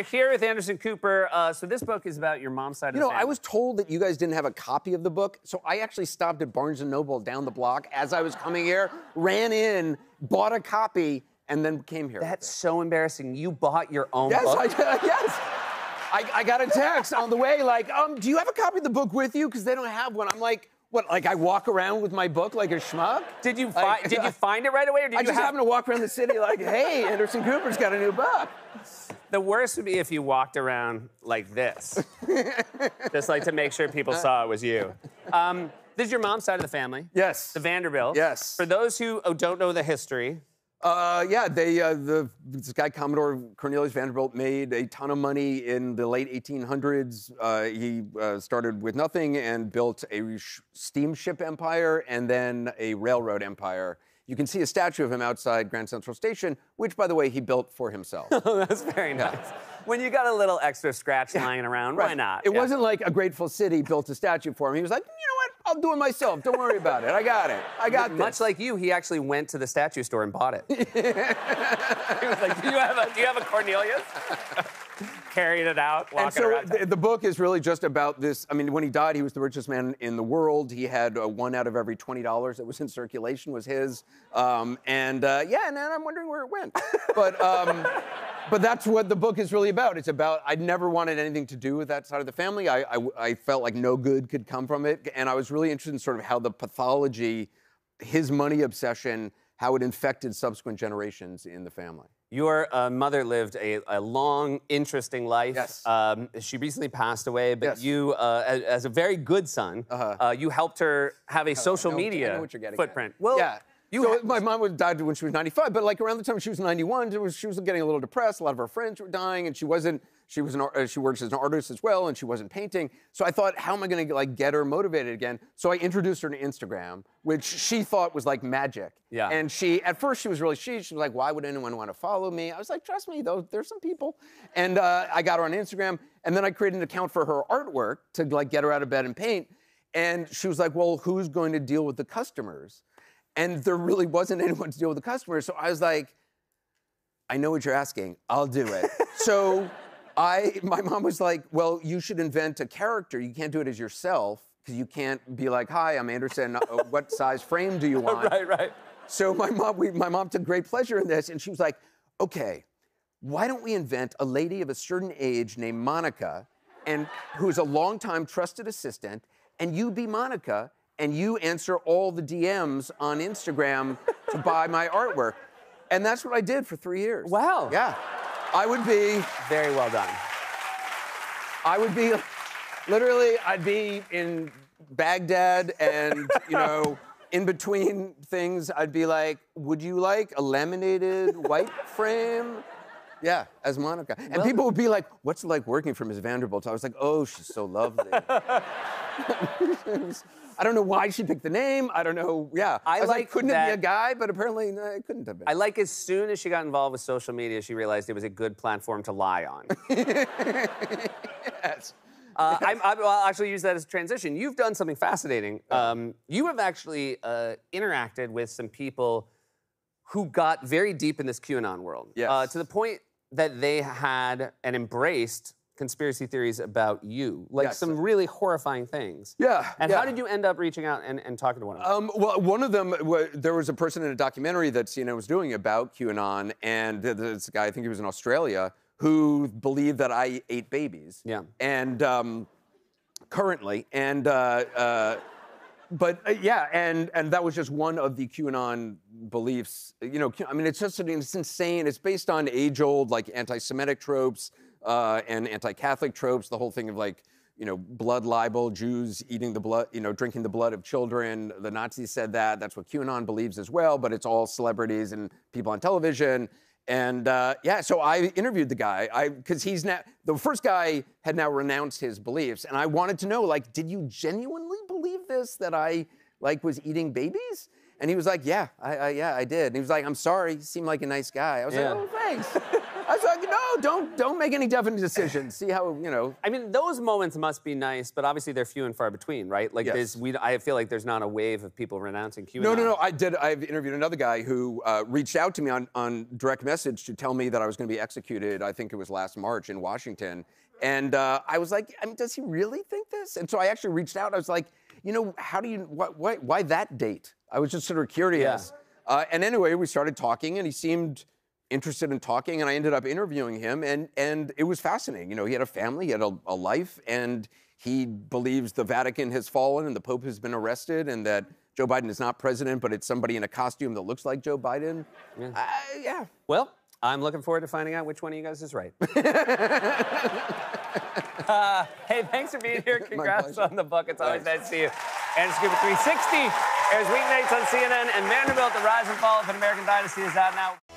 We're here with Anderson Cooper. So this book is about your mom's side of the family. I was told that you guys didn't have a copy of the book, so I actually stopped at Barnes & Noble down the block as I was coming here, ran in, bought a copy, and then came here. That's so embarrassing. You bought your own book? Yes. I got a text on the way, like, do you have a copy of the book with you? Because they don't have one. I'm like, what, like I walk around with my book like a schmuck? Did you, did you find it right away? Or did I just happened to walk around the city like, hey, Anderson Cooper's got a new book. The worst would be if you walked around like this. Just like to make sure people saw it was you. This is your mom's side of the family. Yes. The Vanderbilt. Yes. For those who don't know the history... yeah, this guy, Commodore Cornelius Vanderbilt, made a ton of money in the late 1800s. He started with nothing and built a steamship empire and then a railroad empire. You can see a statue of him outside Grand Central Station, which, by the way, he built for himself. That's very nice. Yeah. When you got a little extra scratch lying around, why not? It wasn't like a Grateful City built a statue for him. He was like, you know, I'll do it myself. Don't worry about it. I got it. I got this. Much like you, he actually went to the statue store and bought it. He was like, do you have a Cornelius? Carried it out, walking around. And so the book is really just about this. I mean, when he died, he was the richest man in the world. He had one out of every $20 that was in circulation was his. Yeah, and I'm wondering where it went. But that's what the book is really about. It's about, I never wanted anything to do with that side of the family. I felt like no good could come from it. And I was really interested in sort of how the pathology, his money obsession, how it infected subsequent generations in the family. Your mother lived a long, interesting life. Yes. She recently passed away, but you, as a very good son, you helped her have a social media footprint. Well, yeah. So my mom died when she was 95, but like around the time she was 91, she was getting a little depressed. A lot of her friends were dying, and she works as an artist as well, and she wasn't painting. So I thought, how am I going to like get her motivated again? So I introduced her to Instagram, which she thought was like magic. Yeah. And at first she was really she was like, why would anyone want to follow me? I was like, trust me, though, there's some people. And I got her on Instagram, and then I created an account for her artwork to like get her out of bed and paint. And she was like, well, who's going to deal with the customers? And there really wasn't anyone to deal with the customers. So I was like, I know what you're asking. I'll do it. So my mom was like, well, you should invent a character. You can't do it as yourself because you can't be like, hi, I'm Anderson. What size frame do you want? Right. So my mom took great pleasure in this. And she was like, OK, why don't we invent a lady of a certain age named Monica, and who's a longtime trusted assistant, and you be Monica, and you answer all the DMs on Instagram to buy my artwork. And that's what I did for 3 years. Wow. Yeah. I would be... Very well done. I would be... Literally, I'd be in Baghdad and, you know, in between things, I'd be like, would you like a laminated white frame? Yeah, as Monica. And people would be like, what's it like working for Ms. Vanderbilt? I was like, oh, she's so lovely. I don't know why she picked the name. I don't know. Yeah. I was like, couldn't it be a guy? But apparently, no, it couldn't have been. I like as soon as she got involved with social media, she realized it was a good platform to lie on. Yes. I'll actually use that as a transition. You've done something fascinating. You have actually interacted with some people who got very deep in this QAnon world. Yes. To the point that they had and embraced conspiracy theories about you, like some really horrifying things. Yeah. And how did you end up reaching out and talking to one of them? Well, one of them, there was a person in a documentary that CNN was doing about QAnon, and this guy, I think he was in Australia, who believed that I ate babies. Yeah. And currently, and and that was just one of the QAnon beliefs. You know, I mean, it's insane. It's based on age-old like anti-Semitic tropes. And anti-Catholic tropes, the whole thing of like, you know, blood libel, Jews eating the blood, you know, drinking the blood of children. The Nazis said that. That's what QAnon believes as well, but it's all celebrities and people on television. And yeah, so I interviewed the guy, because he's now, the first guy had now renounced his beliefs. And I wanted to know, like, did you genuinely believe this, that I like was eating babies? And he was like, yeah, I did. And he was like, I'm sorry, you seem like a nice guy. I was like, oh, thanks. I was like, no, don't make any definite decisions. See how, you know. I mean, those moments must be nice, but obviously they're few and far between, right? Like, yes. I feel like there's not a wave of people renouncing QAnon. No, I've interviewed another guy who reached out to me on direct message to tell me that I was going to be executed, I think it was last March in Washington. And I was like, I mean, does he really think this? And so I actually reached out. I was like, you know, how do you, why that date? I was just sort of curious. Yeah. And anyway, we started talking, and he seemed interested in talking, and I ended up interviewing him, and it was fascinating. You know, he had a family, he had a life, and he believes the Vatican has fallen and the Pope has been arrested and that Joe Biden is not president, but it's somebody in a costume that looks like Joe Biden. Yeah. Yeah. Well, I'm looking forward to finding out which one of you guys is right. Hey, thanks for being here. Congrats on the book. It's always nice to see you. And Scoop at 360 airs weeknights on CNN, and Vanderbilt: The Rise and Fall of an American Dynasty is out now.